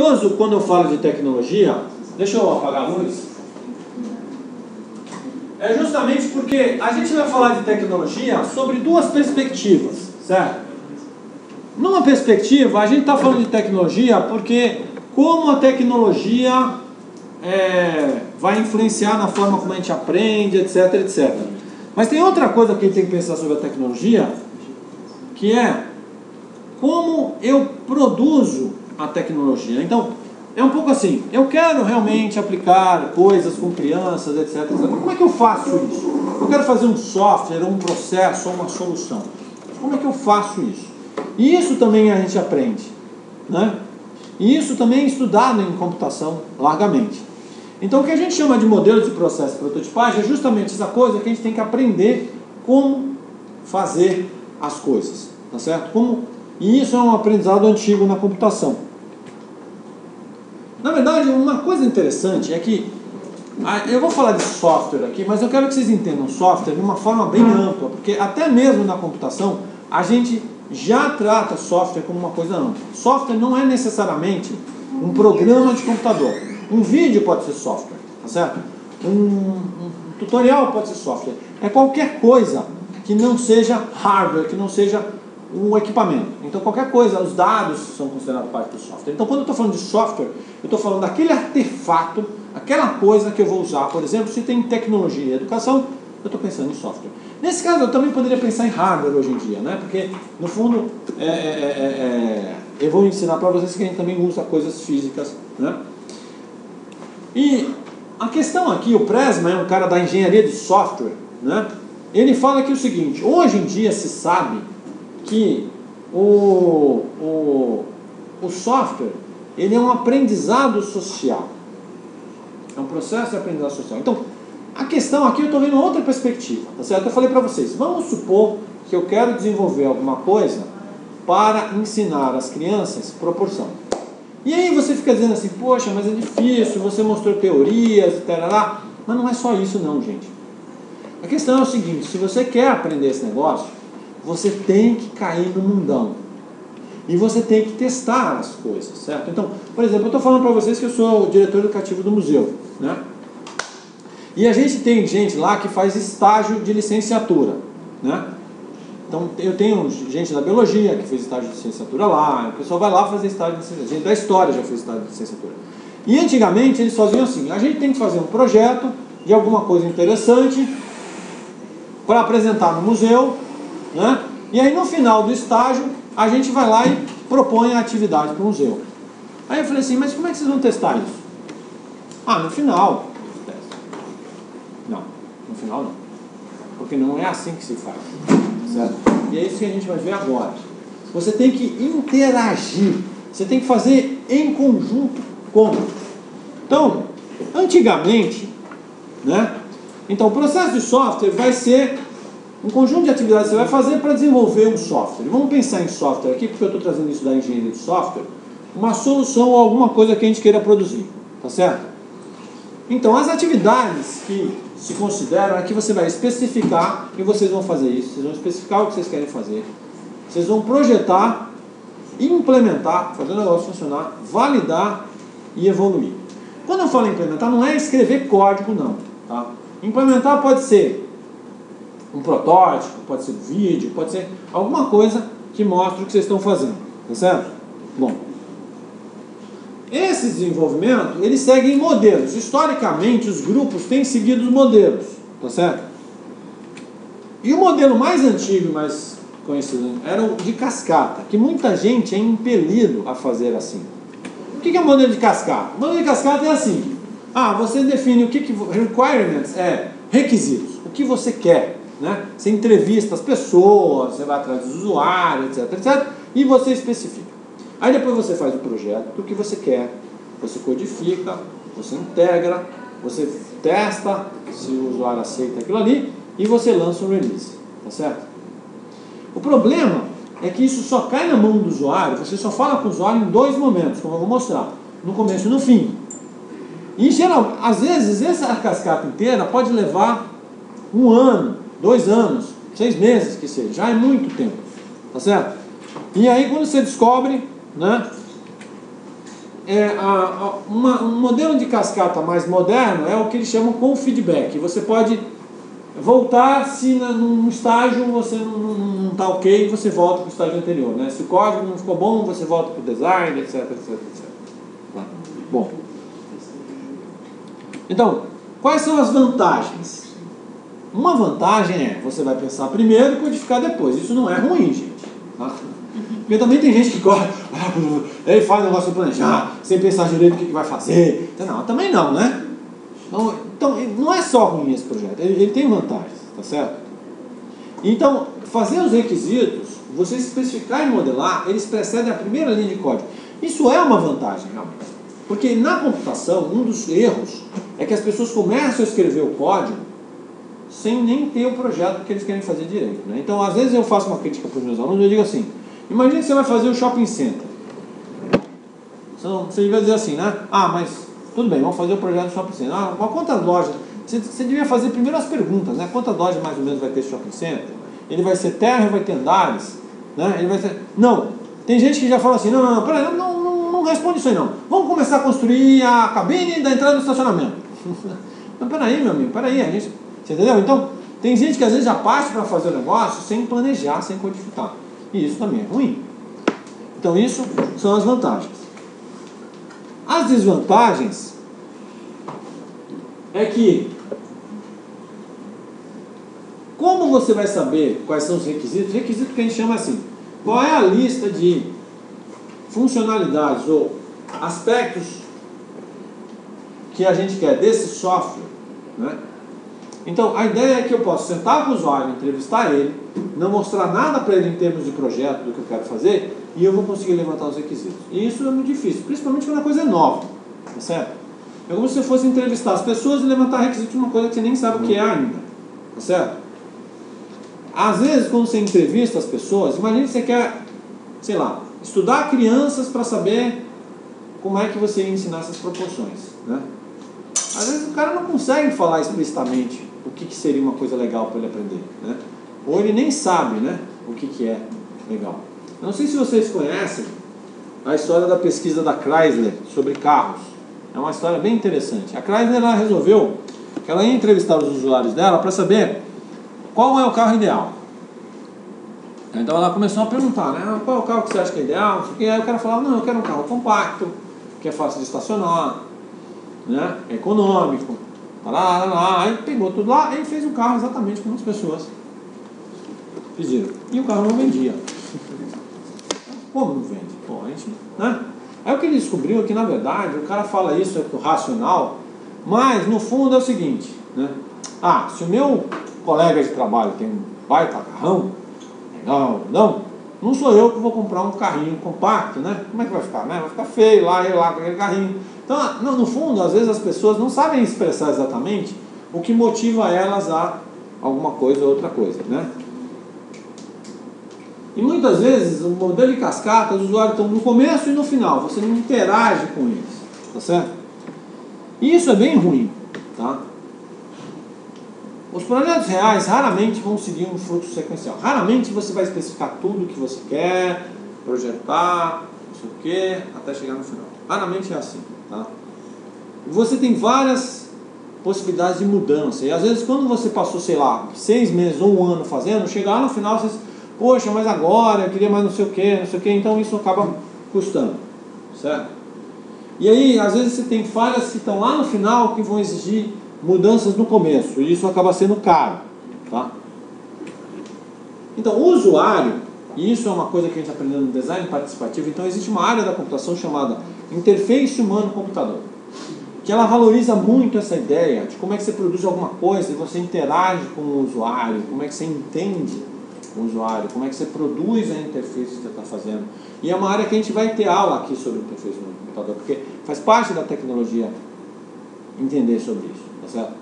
curioso quando eu falo de tecnologia, deixa eu apagar a luz, é justamente porque a gente vai falar de tecnologia sobre duas perspectivas, certo? Numa perspectiva, a gente está falando de tecnologia porque como a tecnologia vai influenciar na forma como a gente aprende, etc, etc. Mas tem outra coisa que a gente tem que pensar sobre a tecnologia, que é como eu produzo a tecnologia. Então, é um pouco assim, eu quero realmente aplicar coisas com crianças, etc, etc. Como é que eu faço isso? Eu quero fazer um software, um processo, uma solução. Como é que eu faço isso? E isso também a gente aprende, né? E isso também é estudado em computação largamente. Então, o que a gente chama de modelo de processo de prototipagem é justamente essa coisa que a gente tem que aprender como fazer as coisas, tá certo? E isso é um aprendizado antigo na computação. Na verdade, uma coisa interessante é que eu vou falar de software aqui, mas eu quero que vocês entendam software de uma forma bem ampla, porque até mesmo na computação a gente já trata software como uma coisa ampla. Software não é necessariamente um programa de computador. Um vídeo pode ser software, tá certo? Um tutorial pode ser software. É qualquer coisa que não seja hardware, que não seja um equipamento. Então qualquer coisa, os dados são considerados parte do software. Então quando eu estou falando de software, eu estou falando daquele artefato, aquela coisa que eu vou usar. Por exemplo, se tem tecnologia e educação, eu estou pensando em software. Nesse caso, eu também poderia pensar em hardware hoje em dia, né? Porque, no fundo, eu vou ensinar para vocês que a gente também usa coisas físicas, né? E a questão aqui, o Presma é um cara da engenharia de software, né? Ele fala aqui o seguinte, hoje em dia se sabe que o software, ele é um aprendizado social. É um processo de aprendizado social. Então, a questão aqui eu estou vendo outra perspectiva, tá certo? Eu falei para vocês, vamos supor que eu quero desenvolver alguma coisa para ensinar as crianças proporção. E aí você fica dizendo assim, poxa, mas é difícil, você mostrou teorias, tarará. Mas não é só isso não, gente. A questão é o seguinte, se você quer aprender esse negócio, você tem que cair no mundão. E você tem que testar as coisas, certo? Então, por exemplo, eu estou falando para vocês que eu sou o diretor educativo do museu, né? E a gente tem gente lá que faz estágio de licenciatura, né? Então, eu tenho gente da biologia que fez estágio de licenciatura lá, o pessoal vai lá fazer estágio de licenciatura, gente da história já fez estágio de licenciatura. E antigamente eles faziam assim, a gente tem que fazer um projeto de alguma coisa interessante para apresentar no museu, né? E aí no final do estágio, a gente vai lá e propõe a atividade para o museu. Aí eu falei assim, mas como é que vocês vão testar isso? Ah, no final... No final não, porque não é assim que se faz, certo? E é isso que a gente vai ver agora. Você tem que interagir, você tem que fazer em conjunto com. Então, antigamente, né? Então, o processo de software vai ser um conjunto de atividades que você vai fazer para desenvolver um software. Vamos pensar em software aqui, porque eu estou trazendo isso da engenharia de software, uma solução ou alguma coisa que a gente queira produzir, tá certo? Então, as atividades que se consideram é que você vai especificar, e vocês vão fazer isso, vocês vão especificar o que vocês querem fazer, vocês vão projetar, implementar, fazer o negócio funcionar, validar e evoluir. Quando eu falo implementar, não é escrever código, não, tá? Implementar pode ser um protótipo, pode ser um vídeo, pode ser alguma coisa que mostre o que vocês estão fazendo, tá certo? Bom, esse desenvolvimento, eles seguem modelos. Historicamente, os grupos têm seguido os modelos, tá certo? E o modelo mais antigo e mais conhecido era o de cascata, que muita gente é impelido a fazer assim. O que é o modelo de cascata? O modelo de cascata é assim. Ah, você define o que requirements é requisitos, o que você quer, né? Você entrevista as pessoas, você vai atrás dos usuários, etc, etc, e você especifica. Aí depois você faz o projeto do que você quer, você codifica, você integra, você testa, se o usuário aceita aquilo ali, e você lança um release, tá certo? O problema é que isso só cai na mão do usuário, você só fala com o usuário em dois momentos, como eu vou mostrar, no começo e no fim. E, em geral, às vezes essa cascata inteira pode levar 1 ano, 2 anos, 6 meses, que seja, já é muito tempo, tá certo? E aí quando você descobre, né? um modelo de cascata mais moderno é o que eles chamam com feedback. Você pode voltar se num estágio você não está ok, você volta para o estágio anterior, né? Se o código não ficou bom, você volta para o design, etc, etc, etc. Bom, então, quais são as vantagens? Uma vantagem é, você vai pensar primeiro e codificar depois. Isso não é ruim, gente, tá? Porque também tem gente que corre, aí faz o negócio planejar, sem pensar direito o que vai fazer. Não, também não, né? Então, não é só ruim esse projeto, ele tem vantagens, tá certo? Então, fazer os requisitos, você especificar e modelar, eles precedem a primeira linha de código. Isso é uma vantagem, realmente. Porque na computação, um dos erros é que as pessoas começam a escrever o código sem nem ter o projeto que eles querem fazer direito, né? Então, às vezes eu faço uma crítica para os meus alunos, eu digo assim: imagina que você vai fazer o shopping center. Você vai dizer assim, né? Ah, mas tudo bem, vamos fazer o projeto do shopping center. Ah, mas quantas lojas? Você devia fazer primeiro as perguntas, né? Quantas lojas mais ou menos vai ter esse shopping center? Ele vai ser térreo, vai ter andares, né? Ele vai ser... Não, tem gente que já fala assim, não responde isso aí não. Vamos começar a construir a cabine da entrada do estacionamento. Mas peraí, meu amigo, peraí, a gente... Você entendeu? Então, tem gente que às vezes já parte para fazer o negócio sem planejar, sem codificar. E isso também é ruim. Então, isso são as vantagens. As desvantagens é que, como você vai saber quais são os requisitos? Requisito que a gente chama assim: qual é a lista de funcionalidades ou aspectos que a gente quer desse software, né? Então, a ideia é que eu posso sentar com o usuário, entrevistar ele, não mostrar nada para ele em termos de projeto, do que eu quero fazer, e eu vou conseguir levantar os requisitos. E isso é muito difícil, principalmente quando a coisa é nova, tá certo? É como se eu fosse entrevistar as pessoas e levantar requisitos de uma coisa que você nem sabe o que é ainda, tá certo? Às vezes, quando você entrevista as pessoas, imagine que você quer, sei lá, estudar crianças para saber como é que você ia ensinar essas proporções, né? Às vezes o cara não consegue falar explicitamente o que seria uma coisa legal para ele aprender, né? Ou ele nem sabe, né, o que é legal. Eu não sei se vocês conhecem a história da pesquisa da Chrysler sobre carros. É uma história bem interessante. A Chrysler, ela resolveu que ela ia entrevistar os usuários dela para saber qual é o carro ideal. Então ela começou a perguntar, né, qual é o carro que você acha que é ideal? E aí o cara falava, não, eu quero um carro compacto, que é fácil de estacionar, né, é econômico. Aí pegou tudo lá e fez um carro exatamente como as pessoas pediram. E o carro não vendia. Como não vende? Bom, a gente, né? Aí o que ele descobriu é que, na verdade, o cara fala isso racional, mas no fundo é o seguinte, né? Ah, se o meu colega de trabalho tem um baita carrão, legal, não sou eu que vou comprar um carrinho compacto, né? Como é que vai ficar, né? Vai ficar feio lá, ele lá com aquele carrinho. Então, no fundo, às vezes as pessoas não sabem expressar exatamente o que motiva elas a alguma coisa ou outra coisa, né? E muitas vezes o modelo de cascata, os usuários estão no começo e no final, você não interage com eles, tá certo? E isso é bem ruim, tá? Os projetos reais raramente vão seguir um fluxo sequencial. Raramente você vai especificar tudo o que você quer, projetar, não sei o quê, até chegar no final. Raramente é assim, tá? Você tem várias possibilidades de mudança. E às vezes quando você passou, sei lá, 6 meses ou 1 ano fazendo, chegar lá no final você diz, poxa, mas agora eu queria mais não sei o quê, não sei o quê. Então isso acaba custando, certo? E aí, às vezes você tem falhas que estão lá no final que vão exigir mudanças no começo, e isso acaba sendo caro, tá? Então, o usuário, e isso é uma coisa que a gente aprendeu no design participativo, então existe uma área da computação chamada interface humano-computador, que ela valoriza muito essa ideia de como é que você produz alguma coisa e você interage com o usuário, como é que você entende o usuário, como é que você produz a interface que você está fazendo. E é uma área que a gente vai ter aula aqui sobre interface humano-computador, porque faz parte da tecnologia entender sobre isso. Certo?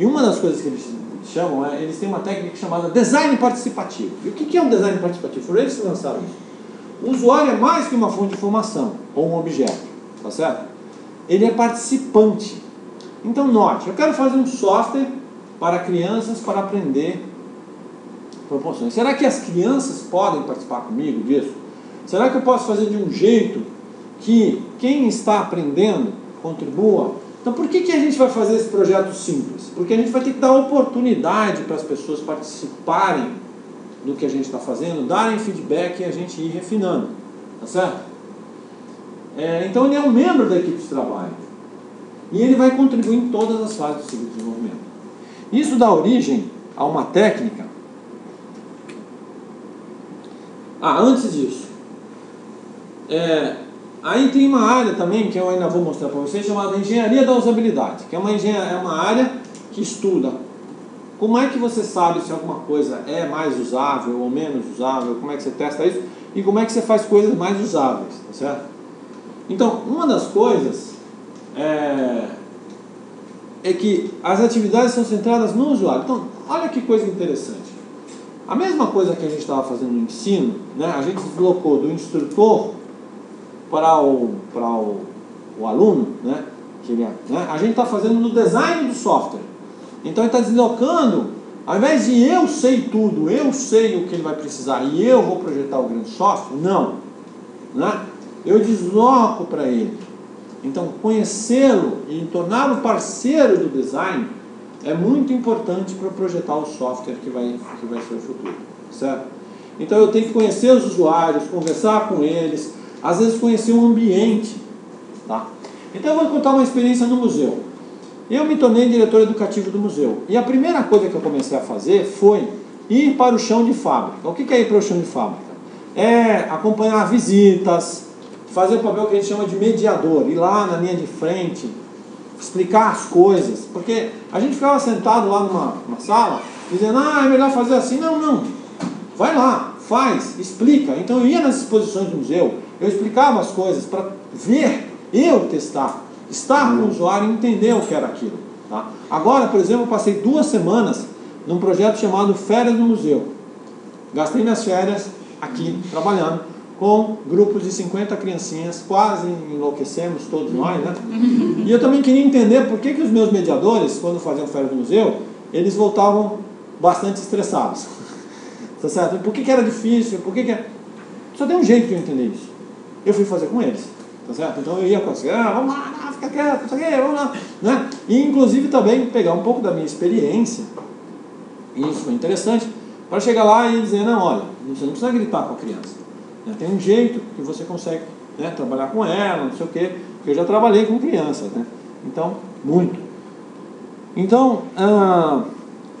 E uma das coisas que eles chamam é, eles têm uma técnica chamada design participativo. E o que é um design participativo? Foram eles que lançaram isso. O usuário é mais que uma fonte de informação ou um objeto, tá certo? Ele é participante. Então note, eu quero fazer um software para crianças para aprender proporções. Será que as crianças podem participar comigo disso? Será que eu posso fazer de um jeito que quem está aprendendo contribua. Então, por que a gente vai fazer esse projeto simples? Porque a gente vai ter que dar oportunidade para as pessoas participarem do que a gente está fazendo, darem feedback e a gente ir refinando. Tá certo? Então, ele é um membro da equipe de trabalho. E ele vai contribuir em todas as fases do seu desenvolvimento. Isso dá origem a uma técnica. Antes disso, aí tem uma área também que eu ainda vou mostrar para vocês, chamada Engenharia da Usabilidade, que é uma área que estuda como é que você sabe se alguma coisa é mais usável ou menos usável, como é que você testa isso e como é que você faz coisas mais usáveis, tá certo? Então, uma das coisas é que as atividades são centradas no usuário. Então, olha que coisa interessante. A mesma coisa que a gente estava fazendo no ensino, né? A gente deslocou do instrutor para o aluno, né? A gente está fazendo no design do software. Então, ele está deslocando, ao invés de eu sei tudo, eu sei o que ele vai precisar e eu vou projetar o grande software, não. Né? Eu desloco para ele. Então, conhecê-lo e torná-lo parceiro do design é muito importante para projetar o software que vai ser o futuro, certo? Então, eu tenho que conhecer os usuários, conversar com eles, às vezes conhecer o ambiente, tá? Então, eu vou contar uma experiência no museu. Eu me tornei diretor educativo do museu. E a primeira coisa que eu comecei a fazer foi ir para o chão de fábrica. O que é ir para o chão de fábrica? É acompanhar visitas, fazer o papel que a gente chama de mediador, ir lá na linha de frente, explicar as coisas, porque a gente ficava sentado lá numa sala, dizendo, é melhor fazer assim, não, vai lá, faz, explica. Então eu ia nas exposições do museu, eu explicava as coisas para ver, eu testar, estar com o usuário e entender o que era aquilo, tá? Agora, por exemplo, eu passei 2 semanas num projeto chamado Férias no Museu, gastei minhas férias aqui, trabalhando, com grupos de 50 criancinhas, quase enlouquecemos todos nós, né? E eu também queria entender por que os meus mediadores, quando faziam férias do museu, eles voltavam bastante estressados. Tá certo? Por que era difícil? Por que Só tem um jeito de eu entender isso. Eu fui fazer com eles. Tá certo? Então eu ia com assim, vamos lá, não, fica quieto, isso aqui, vamos lá. Né? E inclusive também pegar um pouco da minha experiência, e isso foi interessante, para chegar lá e dizer, olha, você não precisa gritar com a criança. Tem um jeito que você consegue, né, trabalhar com ela, não sei o quê, porque eu já trabalhei com crianças, né? Então, muito. Então,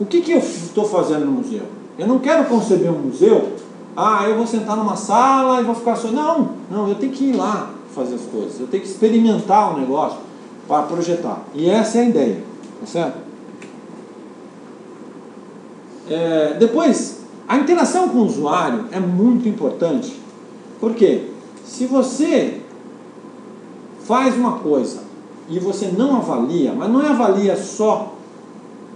o que eu estou fazendo no museu? Eu não quero conceber um museu, eu vou sentar numa sala e vou ficar só... Não, eu tenho que ir lá fazer as coisas, eu tenho que experimentar o negócio para projetar. E essa é a ideia, tá certo? Depois, a interação com o usuário é muito importante. Por quê? Se você faz uma coisa e você não avalia, mas não avalia só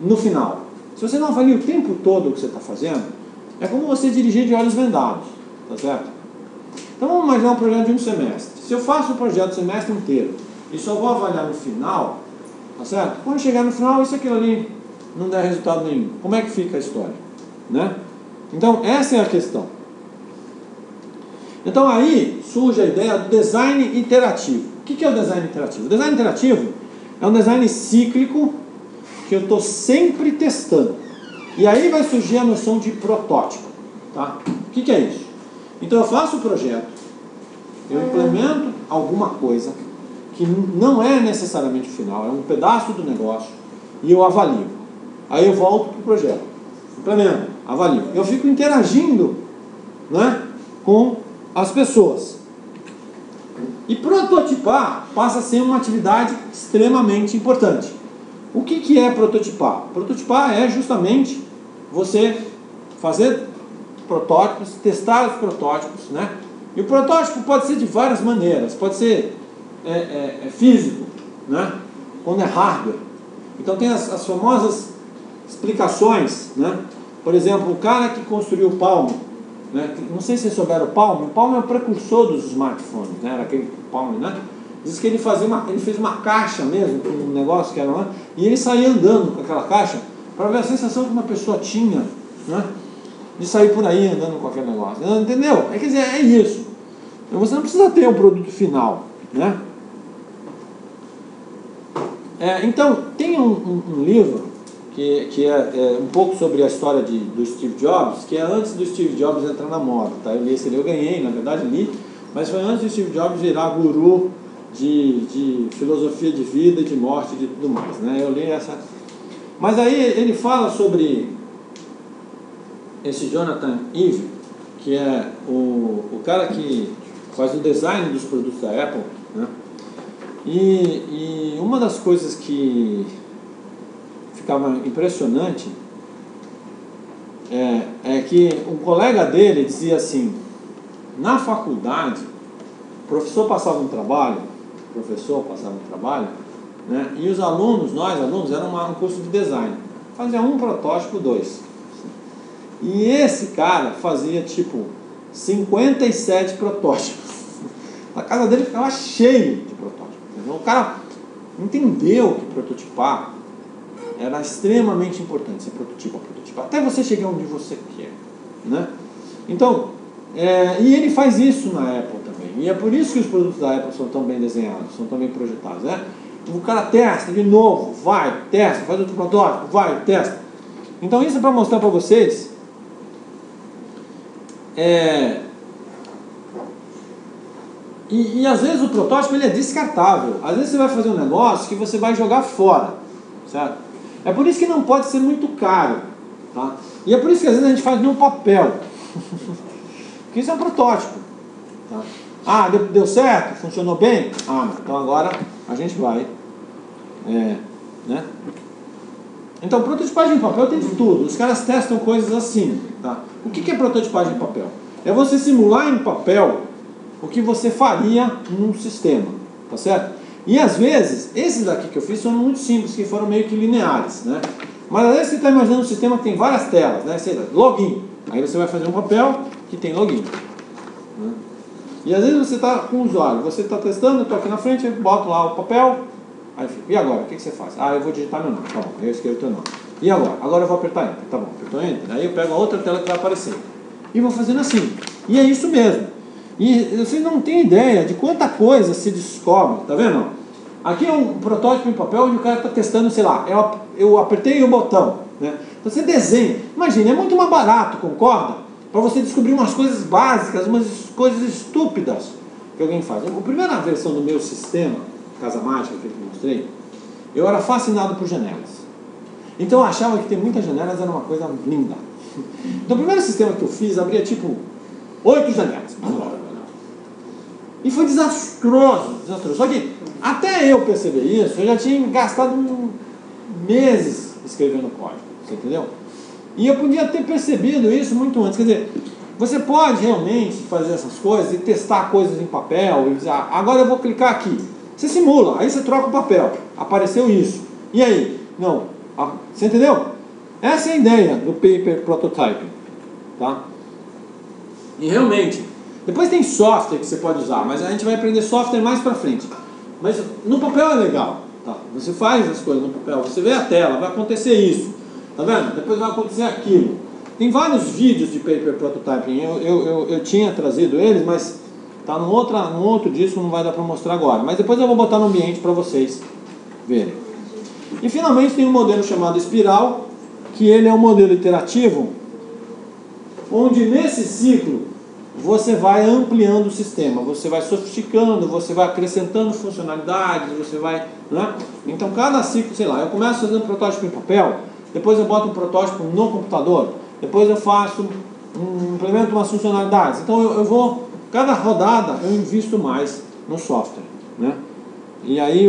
no final. Se você não avalia o tempo todo o que você está fazendo, é como você dirigir de olhos vendados, tá certo? Então vamos imaginar um projeto de um semestre. Se eu faço o projeto o semestre inteiro e só vou avaliar no final, tá certo? Quando chegar no final, isso aquilo ali não der resultado nenhum. Como é que fica a história, né? Então essa é a questão. Então aí surge a ideia do design interativo. O que é o design interativo? O design interativo é um design cíclico que eu estou sempre testando. E aí vai surgir a noção de protótipo. Tá? O que é isso? Então eu faço o projeto, eu implemento alguma coisa que não é necessariamente o final, é um pedaço do negócio, e eu avalio. Aí eu volto para o projeto, implemento, avalio. Eu fico interagindo, né, com as pessoas. E prototipar passa a ser uma atividade extremamente importante. O que é prototipar? Prototipar é justamente você fazer protótipos, testar os protótipos, né? E o protótipo pode ser de várias maneiras. Pode ser físico, né? Quando é hardware. Então tem as famosas explicações, né? Por exemplo, o cara que construiu o Palm, não sei se vocês souberam, o Palm é o precursor dos smartphones, né? Era aquele Palm, né? Diz que ele fez uma caixa mesmo, um negócio que era lá, e ele saía andando com aquela caixa para ver a sensação que uma pessoa tinha, né? De sair por aí andando com aquele negócio, entendeu? Quer dizer, é isso. Então, você não precisa ter um produto final, né? Então, tem um livro que é um pouco sobre a história do Steve Jobs, que é antes do Steve Jobs entrar na moda, tá? Eu li esse livro, eu ganhei, na verdade li, mas foi antes do Steve Jobs virar guru de filosofia de vida, de morte e de tudo mais, né? Eu li essa... Mas aí ele fala sobre esse Jonathan Ive, que é o cara que faz o design dos produtos da Apple, né? E uma das coisas que ficava impressionante é que um colega dele dizia assim: na faculdade o professor passava um trabalho, né? E os alunos, eram um curso de design, fazia um protótipo, dois. E esse cara fazia tipo 57 protótipos. A casa dele ficava cheia de protótipos. Então, o cara entendeu que prototipar era extremamente importante. Você prototipa, até você chegar onde você quer, né? Então, e ele faz isso na Apple também. E é por isso que os produtos da Apple são tão bem desenhados, são tão bem projetados, né? O cara testa de novo, vai, testa, faz outro protótipo, vai, testa. Então isso é para mostrar para vocês e às vezes o protótipo ele é descartável. Às vezes você vai fazer um negócio que você vai jogar fora, certo? É por isso que não pode ser muito caro, tá? E é por isso que às vezes a gente faz no papel porque isso é um protótipo, tá? Ah, deu certo? Funcionou bem? Ah, então agora a gente vai né? Então, prototipagem em papel tem de tudo. Os caras testam coisas assim, tá? O que é prototipagem em papel? É você simular em papel o que você faria num sistema, tá certo? E às vezes, esses daqui que eu fiz são muito simples, que foram meio que lineares, né? Mas às vezes você está imaginando um sistema que tem várias telas, né? Sei lá, login. Aí você vai fazer um papel que tem login, né? E às vezes você está com o usuário, você está testando, eu estou aqui na frente, eu boto lá o papel. Aí, e agora? O que você faz? Ah, eu vou digitar meu nome. Tá bom, eu escrevo teu nome. E agora? Agora eu vou apertar Enter. Tá bom, apertou Enter. Aí eu pego a outra tela que vai aparecer. E vou fazendo assim. E é isso mesmo. E vocês não têm ideia de quanta coisa se descobre. Tá vendo? Aqui é um protótipo em papel onde o cara está testando, sei lá, eu apertei o botão, né? Então você desenha. Imagina, é muito mais barato, concorda? Para você descobrir umas coisas básicas, umas coisas estúpidas que alguém faz. A primeira versão do meu sistema... Casa Mágica, que eu mostrei, eu era fascinado por janelas. Então eu achava que ter muitas janelas era uma coisa linda. Então o primeiro sistema que eu fiz abria tipo 8 janelas. E foi desastroso. Só que até eu perceber isso, eu já tinha gastado meses escrevendo código. Você entendeu? E eu podia ter percebido isso muito antes. Quer dizer, você pode realmente fazer essas coisas e testar coisas em papel e dizer, ah, agora eu vou clicar aqui. Você simula, aí você troca o papel. Apareceu isso. E aí? Não. Você entendeu? Essa é a ideia do paper prototyping, tá? E realmente, depois tem software que você pode usar, mas a gente vai aprender software mais pra frente. Mas no papel é legal, tá? Você faz as coisas no papel, você vê a tela, vai acontecer isso, tá vendo? Depois vai acontecer aquilo. Tem vários vídeos de paper prototyping. Eu tinha trazido eles, mas... tá num outro disco, não vai dar para mostrar agora. Mas depois eu vou botar no ambiente para vocês verem. E finalmente tem um modelo chamado espiral, que ele é um modelo iterativo, onde nesse ciclo você vai ampliando o sistema, você vai sofisticando, você vai acrescentando funcionalidades, você vai... né? Então cada ciclo, sei lá, eu começo fazendo um protótipo em papel, depois eu boto um protótipo no computador, depois eu faço, implemento umas funcionalidades. Então eu vou... cada rodada eu invisto mais no software, né? E aí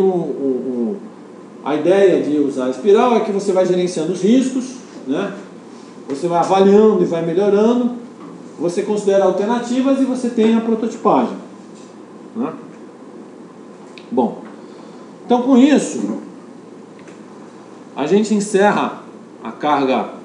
a ideia de usar a espiral é que você vai gerenciando os riscos, né? Você vai avaliando e vai melhorando, você considera alternativas e você tem a prototipagem, né? Bom, então com isso a gente encerra a carga